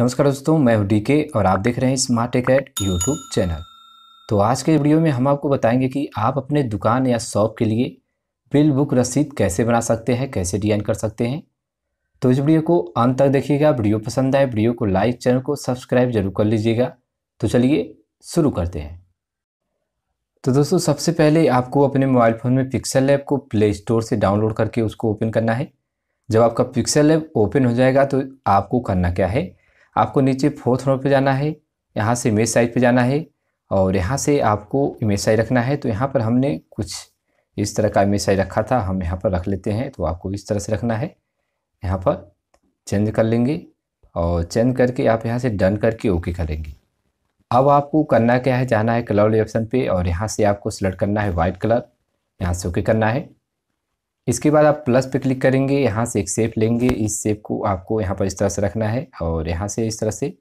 नमस्कार दोस्तों, मैं हूं डीके और आप देख रहे हैं स्मार्ट टेकएड यूट्यूब चैनल। तो आज के वीडियो में हम आपको बताएंगे कि आप अपने दुकान या शॉप के लिए बिल बुक रसीद कैसे बना सकते हैं, कैसे डिजाइन कर सकते हैं। तो इस वीडियो को अंत तक देखिएगा। वीडियो पसंद आए वीडियो को लाइक, चैनल को सब्सक्राइब जरूर कर लीजिएगा। तो चलिए शुरू करते हैं। तो दोस्तों, सबसे पहले आपको अपने मोबाइल फ़ोन में पिक्सल ऐप को प्ले स्टोर से डाउनलोड करके उसको ओपन करना है। जब आपका पिक्सल ऐप ओपन हो जाएगा तो आपको करना क्या है, आपको नीचे फोर्थ रोड पे जाना है, यहाँ से इमेज साइज पे जाना है और यहाँ से आपको इमेज साइज रखना है। तो यहाँ पर हमने कुछ इस तरह का इमेज साइज रखा था, हम यहाँ पर रख लेते हैं। तो आपको इस तरह से रखना है, यहाँ पर चेंज कर लेंगे और चेंज करके आप यहाँ से डन करके ओके करेंगे। अब आपको करना क्या है, जाना है कलर वाले ऑप्शन पे और यहाँ से आपको सिलेक्ट करना है वाइट कलर, यहाँ से ओके करना है। इसके बाद आप प्लस पे क्लिक करेंगे, यहाँ से एक शेप लेंगे, इस शेप को आपको यहाँ पर इस तरह से रखना है और यहाँ से इस तरह से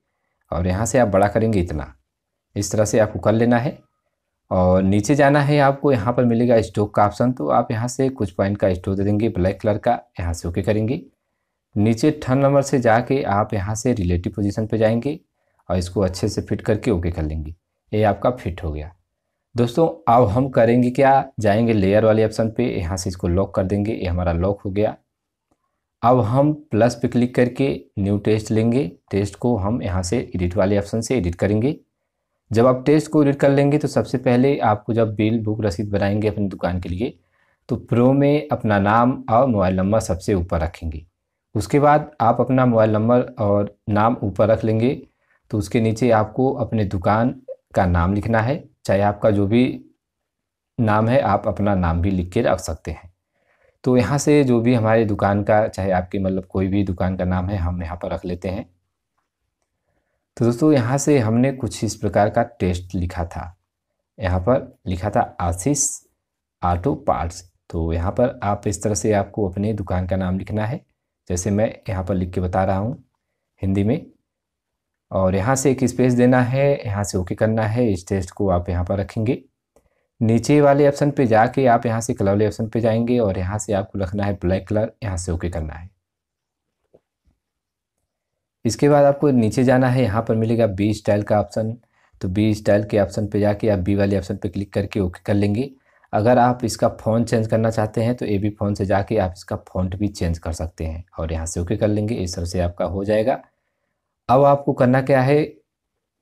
और यहाँ से आप बड़ा करेंगे इतना, इस तरह से आपको कर लेना है। और नीचे जाना है, आपको यहाँ पर मिलेगा स्टोक का ऑप्शन, तो आप यहाँ से कुछ पॉइंट का स्टोक दे देंगे ब्लैक कलर का, यहाँ से ओके करेंगे। नीचे 3 नंबर से जाके आप यहाँ से रिलेटिव पोजीशन पर जाएंगे और इसको अच्छे से फिट करके ओके कर लेंगे। ये आपका फिट हो गया। दोस्तों, अब हम करेंगे क्या, जाएंगे लेयर वाले ऑप्शन पे, यहाँ से इसको लॉक कर देंगे, ये हमारा लॉक हो गया। अब हम प्लस पे क्लिक करके न्यू टेक्स्ट लेंगे, टेक्स्ट को हम यहाँ से एडिट वाले ऑप्शन से एडिट करेंगे। जब आप टेक्स्ट को एडिट कर लेंगे तो सबसे पहले आपको जब बिल बुक रसीद बनाएंगे अपनी दुकान के लिए तो प्रो में अपना नाम और मोबाइल नंबर सबसे ऊपर रखेंगे। उसके बाद आप अपना मोबाइल नंबर और नाम ऊपर रख लेंगे। तो उसके नीचे आपको अपने दुकान का नाम लिखना है, चाहे आपका जो भी नाम है आप अपना नाम भी लिख के रख सकते हैं। तो यहाँ से जो भी हमारे दुकान का, चाहे आपके मतलब कोई भी दुकान का नाम है, हम यहाँ पर रख लेते हैं। तो दोस्तों, यहाँ से हमने कुछ इस प्रकार का टेक्स्ट लिखा था, यहाँ पर लिखा था आशीष ऑटो पार्ट्स। तो यहाँ पर आप इस तरह से आपको अपने दुकान का नाम लिखना है, जैसे मैं यहाँ पर लिख के बता रहा हूँ हिंदी में। और यहाँ से एक स्पेस देना है, यहाँ से ओके करना है। इस टेक्स्ट को आप यहाँ पर रखेंगे। नीचे वाले ऑप्शन पे जाके आप यहाँ से कलर वाले ऑप्शन पे जाएंगे और यहाँ से आपको रखना है ब्लैक कलर, यहाँ से ओके करना है। इसके बाद आपको नीचे जाना है, यहाँ पर मिलेगा बी स्टाइल का ऑप्शन। तो बी स्टाइल के ऑप्शन पे जाके आप बी वाले ऑप्शन पे क्लिक करके ओके कर लेंगे। अगर आप इसका फ़ॉन्ट चेंज करना चाहते हैं तो ए बी फ़ॉन्ट से जाके आप इसका फ़ॉन्ट भी चेंज कर सकते हैं और यहाँ से ओके कर लेंगे। इस तरह से आपका हो जाएगा। अब आपको करना क्या है,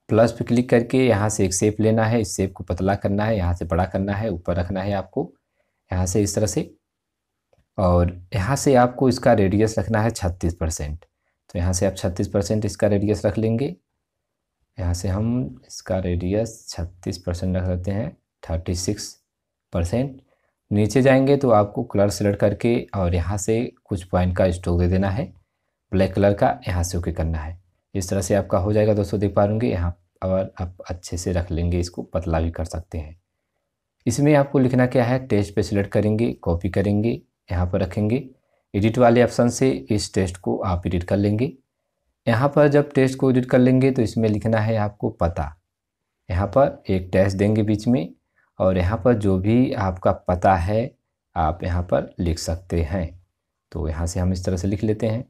प्लस पे क्लिक करके यहाँ से एक शेप लेना है, इस शेप को पतला करना है, यहाँ से बड़ा करना है, ऊपर रखना है आपको यहाँ से इस तरह से। और यहाँ से आपको इसका रेडियस रखना है 36%। तो यहाँ से आप 36% इसका रेडियस रख लेंगे। यहाँ से हम इसका रेडियस 36% रख लेते हैं, 36%। नीचे जाएंगे तो आपको कलर सेलेक्ट करके और यहाँ से कुछ पॉइंट का स्ट्रोक दे देना है ब्लैक कलर का, यहाँ से ओके करना है। इस तरह से आपका हो जाएगा। दोस्तों, देख पा होंगे यहाँ, और आप अच्छे से रख लेंगे, इसको पतला भी कर सकते हैं। इसमें आपको लिखना क्या है, टेक्स्ट पे सिलेक्ट करेंगे, कॉपी करेंगे, यहाँ पर रखेंगे। एडिट वाले ऑप्शन से इस टेक्स्ट को आप एडिट कर लेंगे। यहाँ पर जब टेक्स्ट को एडिट कर लेंगे तो इसमें लिखना है आपको पता, यहाँ पर एक टेक्स्ट देंगे बीच में और यहाँ पर जो भी आपका पता है आप यहाँ पर लिख सकते हैं। तो यहाँ से हम इस तरह से लिख लेते हैं।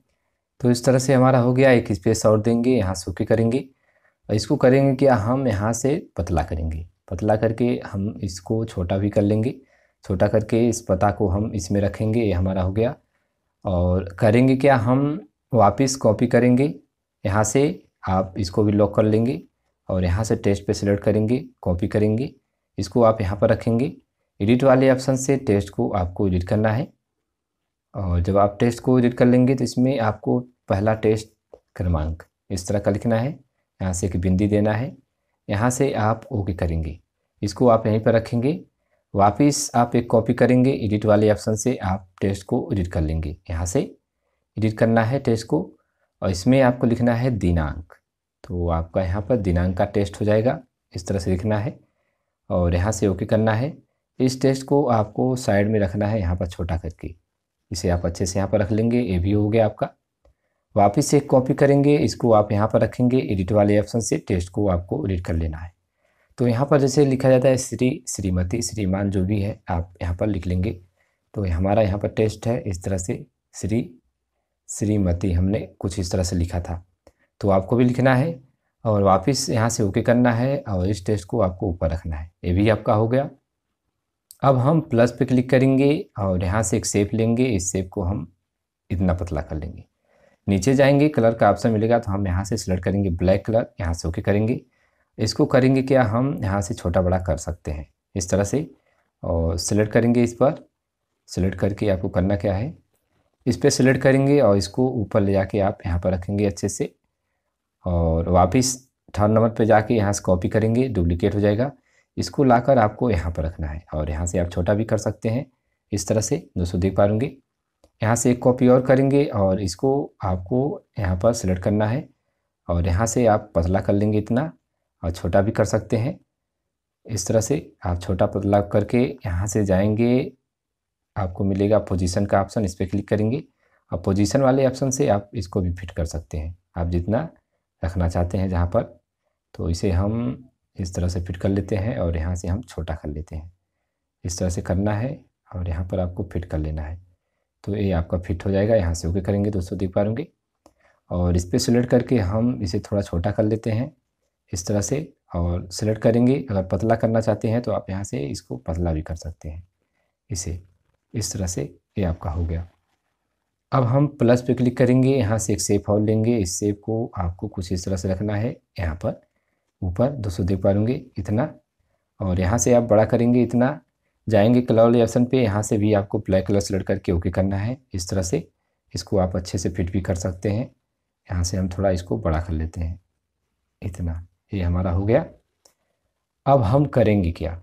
तो इस तरह से हमारा हो गया। एक स्पेस और देंगे, यहाँ से ओके करेंगे। और इसको करेंगे क्या, हम यहाँ से पतला करेंगे, पतला करके हम इसको छोटा भी कर लेंगे। छोटा करके इस पता को हम इसमें रखेंगे, ये हमारा हो गया। और करेंगे क्या, हम वापस कॉपी करेंगे, यहाँ से आप इसको भी लॉक कर लेंगे और यहाँ से टेक्स्ट पे सिलेक्ट करेंगे, कॉपी करेंगे, इसको आप यहाँ पर रखेंगे। एडिट वाले ऑप्शन से टेक्स्ट को आपको एडिट करना है। और जब आप टेक्स्ट को एडिट कर लेंगे तो इसमें आपको पहला टेक्स्ट क्रमांक इस तरह का लिखना है, यहाँ से एक बिंदी देना है, यहाँ से आप ओके करेंगे, इसको आप यहीं पर रखेंगे। वापस आप एक कॉपी करेंगे, एडिट वाले ऑप्शन से आप टेक्स्ट को एडिट कर लेंगे, यहाँ से एडिट करना है टेक्स्ट को। और इसमें आपको लिखना है दिनांक, तो आपका यहाँ पर दिनांक का टेक्स्ट हो जाएगा, इस तरह से लिखना है और यहाँ से ओके करना है। इस टेक्स्ट को आपको साइड में रखना है, यहाँ पर छोटा करके इसे आप अच्छे से यहाँ पर रख लेंगे। ये भी हो गया आपका। वापस एक कॉपी करेंगे, इसको आप यहाँ पर रखेंगे। एडिट वाले ऑप्शन से टेक्स्ट को आपको एडिट कर लेना है। तो यहाँ पर जैसे लिखा जाता है श्री, श्रीमती, श्रीमान, जो भी है आप यहाँ पर लिख लेंगे। तो हमारा यहाँ पर टेक्स्ट है, इस तरह से श्री श्रीमती हमने कुछ इस तरह से लिखा था। तो आपको भी लिखना है और वापस यहाँ से ओके करना है और इस टेक्स्ट को आपको ऊपर रखना है। ये भी आपका हो गया। अब हम प्लस पे क्लिक करेंगे और यहाँ से एक शेप लेंगे। इस शेप को हम इतना पतला कर लेंगे। नीचे जाएंगे, कलर का ऑप्शन मिलेगा तो हम यहाँ से सिलेक्ट करेंगे ब्लैक कलर, यहाँ से ओके करेंगे। इसको करेंगे क्या, हम यहाँ से छोटा बड़ा कर सकते हैं इस तरह से, और सिलेक्ट करेंगे इस पर। सिलेक्ट करके आपको करना क्या है, इस पर सिलेक्ट करेंगे और इसको ऊपर ले जाके आप यहाँ पर रखेंगे अच्छे से, और वापस 3rd नंबर पे जाके यहाँ से कॉपी करेंगे, डुप्लीकेट हो जाएगा। इसको लाकर आपको यहाँ पर रखना है और यहाँ से आप छोटा भी कर सकते हैं इस तरह से, दोस्तों देख पाएंगे। यहाँ से एक कॉपी और करेंगे और इसको आपको यहाँ पर सिलेक्ट करना है और यहाँ से आप पतला कर लेंगे इतना, और छोटा भी कर सकते हैं इस तरह से। आप छोटा पतला करके यहाँ से जाएंगे, आपको मिलेगा पोजीशन का ऑप्शन, इस पर क्लिक करेंगे और पोजीशन वाले ऑप्शन से आप इसको भी फिट कर सकते हैं, आप जितना रखना चाहते हैं जहाँ पर। तो इसे हम इस तरह से फिट कर लेते हैं और यहाँ से हम छोटा कर लेते हैं, इस तरह से करना है और यहाँ पर आपको फिट कर लेना है। तो ये आपका फिट हो जाएगा, यहाँ से ओके करेंगे, दोस्तों देख पा रहे होंगे। और इस पर सिलेक्ट करके हम इसे थोड़ा छोटा कर लेते हैं इस तरह से, और सिलेक्ट करेंगे। अगर पतला करना चाहते हैं तो आप यहाँ से इसको पतला भी कर सकते हैं इसे, इस तरह से। ये आपका हो गया। अब हम प्लस पे क्लिक करेंगे, यहाँ से एक शेप और लेंगे। इस शेप को आपको कुछ इस तरह से रखना है यहाँ पर ऊपर, दोस्तों देख पा रहे होंगे इतना, और यहाँ से आप बड़ा करेंगे इतना। जाएंगे कलर वाले ऑप्शन पे, यहाँ से भी आपको ब्लैक कलर सेलेक्ट करके ओके करना है इस तरह से। इसको आप अच्छे से फिट भी कर सकते हैं। यहाँ से हम थोड़ा इसको बड़ा कर लेते हैं इतना। ये हमारा हो गया। अब हम करेंगे क्या,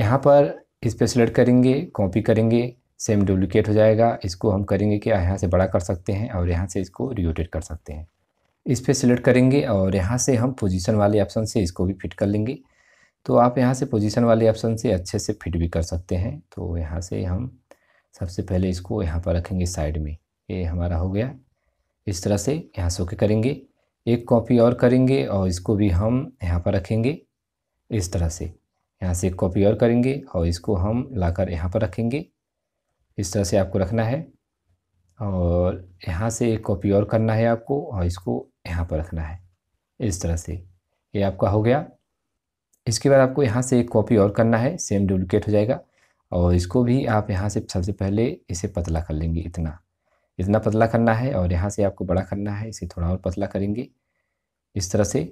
यहाँ पर इस पर सिलेक्ट करेंगे, कॉपी करेंगे, सेम डुप्लीकेट हो जाएगा। इसको हम करेंगे क्या, यहाँ से बड़ा कर सकते हैं और यहाँ से इसको रियोटेट कर सकते हैं। इस पर सिलेक्ट करेंगे और यहाँ से हम पोजीशन वाले ऑप्शन से इसको भी फिट कर लेंगे। तो आप यहाँ से पोजीशन वाले ऑप्शन से अच्छे से फिट भी कर सकते हैं। तो यहाँ से हम सबसे पहले इसको यहाँ पर रखेंगे साइड में। ये हमारा हो गया इस तरह से। यहाँ से ओके करेंगे, एक कॉपी और करेंगे और इसको भी हम यहाँ पर रखेंगे इस तरह से। यहाँ से एक कॉपी और करेंगे और इसको हम लाकर यहाँ पर रखेंगे इस तरह से, आपको रखना है। और यहाँ से एक कॉपी और करना है आपको और इसको यहाँ पर रखना है इस तरह से। ये आपका हो गया। इसके बाद आपको यहाँ से एक कॉपी और करना है, सेम डुप्लीकेट हो जाएगा। और इसको भी आप यहाँ से सबसे पहले इसे पतला कर लेंगे इतना, इतना पतला करना है। और यहाँ से आपको बड़ा करना है, इसे थोड़ा और पतला करेंगे इस तरह से।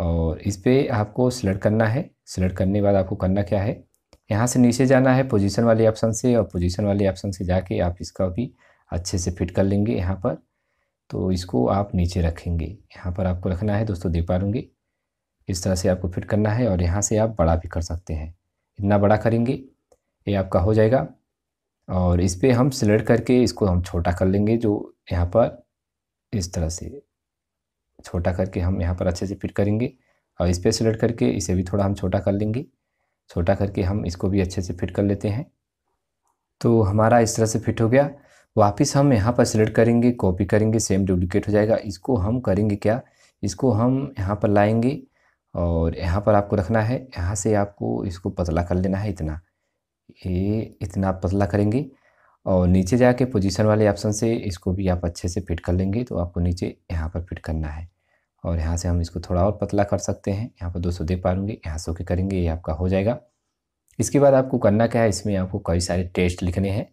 और इस पर आपको सिलेक्ट करना है। सिलेक्ट करने के बाद आपको करना क्या है, यहाँ से नीचे जाना है पोजीशन वाले ऑप्शन से, और पोजीशन वाले ऑप्शन से जाके आप इसका भी अच्छे से फिट कर लेंगे यहाँ पर। तो इसको आप नीचे रखेंगे, यहाँ पर आपको रखना है, दोस्तों देख पा रहे इस तरह से आपको फिट करना है। और यहाँ से आप बड़ा भी कर सकते हैं, इतना बड़ा करेंगे, ये आपका हो जाएगा। और इस पर हम सिलेक्ट करके इसको हम छोटा कर लेंगे, जो यहाँ पर इस तरह से छोटा करके हम यहाँ पर अच्छे से फिट करेंगे। और इस पर सिलेक्ट करके इसे भी थोड़ा हम छोटा कर लेंगे, छोटा करके हम इसको भी अच्छे से फिट कर लेते हैं। तो हमारा इस तरह से फिट हो गया। वापस हम यहाँ पर सिलेक्ट करेंगे, कॉपी करेंगे, सेम डुप्लीकेट हो जाएगा। इसको हम करेंगे क्या, इसको हम यहाँ पर लाएंगे और यहाँ पर आपको रखना है। यहाँ से आपको इसको पतला कर लेना है इतना, ये इतना पतला करेंगे। और नीचे जाके पोजीशन वाले ऑप्शन से इसको भी आप अच्छे से फिट कर लेंगे। तो आपको नीचे यहाँ पर फिट करना है और यहाँ से हम इसको थोड़ा और पतला कर सकते हैं। यहाँ पर 200 दे पाएंगे, यहाँ से ओके करेंगे, ये आपका हो जाएगा। इसके बाद आपको करना क्या है, इसमें आपको कई सारे टेक्स्ट लिखने हैं।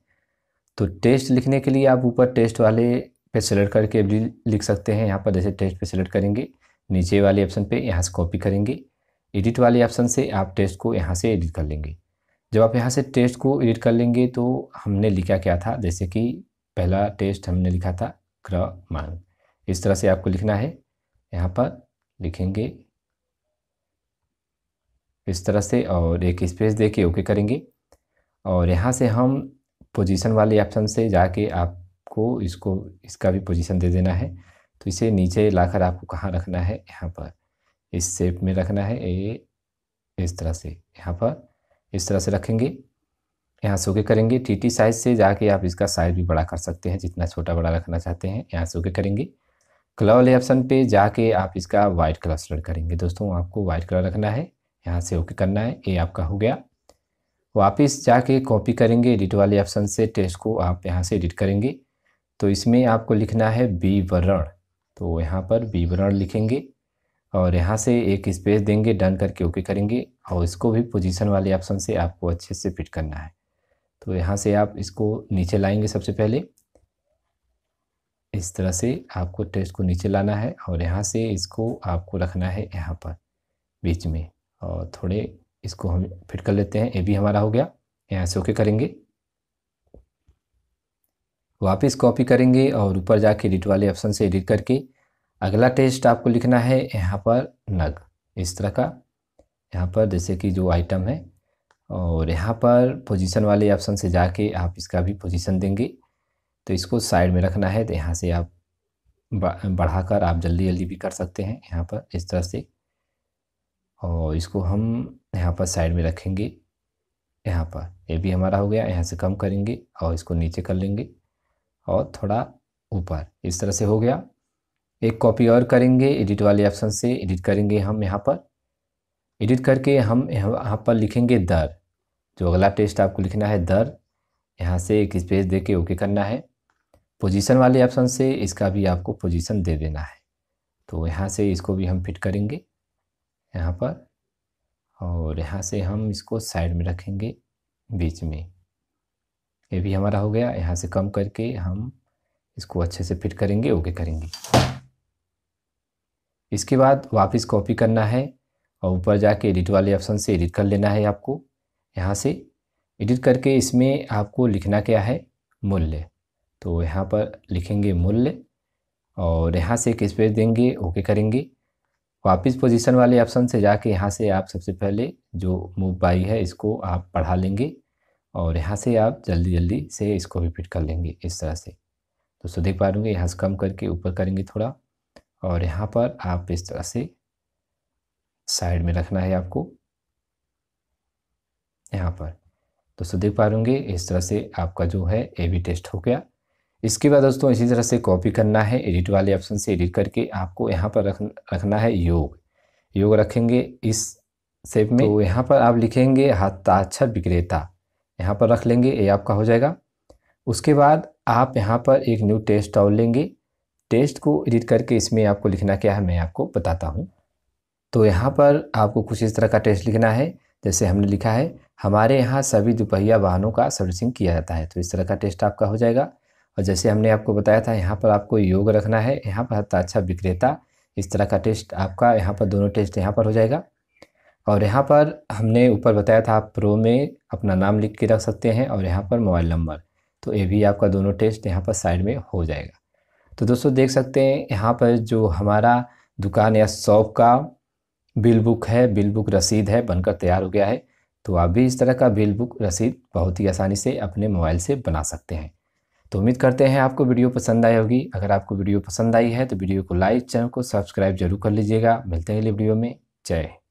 तो टेक्स्ट लिखने के लिए आप ऊपर टेक्स्ट वाले पे सेलेक्ट करके भी लिख सकते हैं। यहाँ पर जैसे टेक्स्ट पे सेलेक्ट करेंगे, नीचे वाले ऑप्शन पे यहाँ से कॉपी करेंगे, एडिट वाले ऑप्शन से आप टेक्स्ट को यहाँ से एडिट कर लेंगे। जब आप यहाँ से टेक्स्ट को एडिट कर लेंगे तो हमने लिखा क्या था, जैसे कि पहला टेक्स्ट हमने लिखा था क्रमांक, इस तरह से आपको लिखना है। यहाँ पर लिखेंगे इस तरह से और एक स्पेस देके ओके करेंगे। और यहाँ से हम पोजीशन वाले ऑप्शन से जाके आपको इसको इसका भी पोजीशन दे देना है। तो इसे नीचे लाकर आपको कहाँ रखना है, यहाँ पर इस शेप में रखना है, ये इस तरह से। यहाँ पर इस तरह से रखेंगे, यहाँ से ओके करेंगे। टीटी साइज से जाके आप इसका साइज भी बड़ा कर सकते हैं, जितना छोटा बड़ा रखना चाहते हैं। यहाँ से ओके करेंगे। कलर वाले ऑप्शन पे जाके आप इसका वाइट कलर सेलेक्ट करेंगे। दोस्तों आपको वाइट कलर रखना है, यहाँ से ओके करना है। ये आपका हो गया। वापस जाके कॉपी करेंगे, एडिट वाले ऑप्शन से टेक्स्ट को आप यहाँ से एडिट करेंगे। तो इसमें आपको लिखना है विवरण, तो यहाँ पर विवरण लिखेंगे और यहाँ से एक स्पेस देंगे, डन करके ओके करेंगे। और इसको भी पोजीशन वाले ऑप्शन से आपको अच्छे से फिट करना है। तो यहाँ से आप इसको नीचे लाएंगे, सबसे पहले इस तरह से आपको टेक्स्ट को नीचे लाना है और यहाँ से इसको आपको रखना है यहाँ पर बीच में, और थोड़े इसको हम फिट कर लेते हैं। ये भी हमारा हो गया, यहाँ से ओके करेंगे, वापस कॉपी करेंगे और ऊपर जाके एडिट वाले ऑप्शन से एडिट करके अगला टेक्स्ट आपको लिखना है यहाँ पर नग इस तरह का, यहाँ पर जैसे कि जो आइटम है। और यहाँ पर पोजीशन वाले ऑप्शन से जाके आप इसका भी पोजीशन देंगे। तो इसको साइड में रखना है, तो यहाँ से आप बढ़ाकर आप जल्दी जल्दी भी कर सकते हैं यहाँ पर इस तरह से। और इसको हम यहाँ पर साइड में रखेंगे, यहाँ पर ये भी हमारा हो गया। यहाँ से कम करेंगे और इसको नीचे कर लेंगे और थोड़ा ऊपर, इस तरह से हो गया। एक कॉपी और करेंगे, एडिट वाले ऑप्शन से एडिट करेंगे हम, यहाँ पर एडिट करके हम यहाँ पर लिखेंगे दर, जो अगला टेक्स्ट आपको लिखना है दर। यहाँ से एक स्पेस दे के ओके करना है। पोजीशन वाले ऑप्शन से इसका भी आपको पोजीशन दे देना है। तो यहाँ से इसको भी हम फिट करेंगे यहाँ पर, और यहाँ से हम इसको साइड में रखेंगे बीच में, ये भी हमारा हो गया। यहाँ से कम करके हम इसको अच्छे से फिट करेंगे, ओके करेंगे। इसके बाद वापस कॉपी करना है और ऊपर जाके एडिट वाले ऑप्शन से एडिट कर लेना है आपको। यहाँ से एडिट करके इसमें आपको लिखना क्या है, मूल्य। तो यहाँ पर लिखेंगे मूल्य और यहाँ से एक स्पेस देंगे, ओके करेंगे। वापस पोजीशन वाले ऑप्शन से जाके यहाँ से आप सबसे पहले जो मूव बाई है इसको आप बढ़ा लेंगे और यहाँ से आप जल्दी जल्दी से इसको भी फिट कर लेंगे इस तरह से। दोस्तों देख पा रहे होंगे, यहाँ से कम करके ऊपर करेंगे थोड़ा, और यहाँ पर आप इस तरह से साइड में रखना है आपको यहाँ पर। दोस्तों देख पा रहे होंगे, इस तरह से आपका जो है ए बी टेस्ट हो गया। इसके बाद दोस्तों इसी तरह से कॉपी करना है, एडिट वाले ऑप्शन से एडिट करके आपको यहाँ पर रखना है योग रखेंगे इस शेप में। तो यहाँ पर आप लिखेंगे हस्ताक्षर विक्रेता, यहाँ पर रख लेंगे, ये आपका हो जाएगा। उसके बाद आप यहाँ पर एक न्यू टेक्स्ट और लेंगे। टेक्स्ट को एडिट करके इसमें आपको लिखना क्या है मैं आपको बताता हूँ। तो यहाँ पर आपको कुछ इस तरह का टेक्स्ट लिखना है, जैसे हमने लिखा है हमारे यहाँ सभी दुपहिया वाहनों का सर्विसिंग किया जाता है। तो इस तरह का टेक्स्ट आपका हो जाएगा। और जैसे हमने आपको बताया था, यहाँ पर आपको योग रखना है, यहाँ पर हस्ताक्षर विक्रेता, इस तरह का टेक्स्ट आपका यहाँ पर दोनों टेक्स्ट यहाँ पर हो जाएगा। और यहाँ पर हमने ऊपर बताया था आप प्रो में अपना नाम लिख के रख सकते हैं और यहाँ पर मोबाइल नंबर। तो ये भी आपका दोनों टेक्स्ट यहाँ पर साइड में हो जाएगा। तो दोस्तों देख सकते हैं यहाँ पर जो हमारा दुकान या शॉप का बिल बुक है, बिल बुक रसीद है, बनकर तैयार हो गया है। तो आप भी इस तरह का बिल बुक रसीद बहुत ही आसानी से अपने मोबाइल से बना सकते हैं। तो उम्मीद करते हैं आपको वीडियो पसंद आई होगी। अगर आपको वीडियो पसंद आई है तो वीडियो को लाइक, चैनल को सब्सक्राइब जरूर कर लीजिएगा। मिलते हैं अगले वीडियो में, जय।